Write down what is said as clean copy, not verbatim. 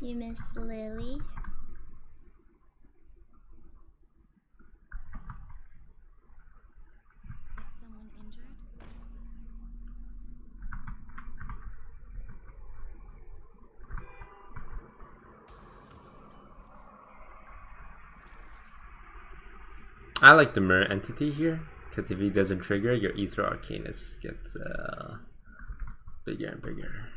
you, Miss Lily. Is someone injured? I like the mirror entity here, because if he doesn't trigger, your Aether Arcanus gets bigger and bigger.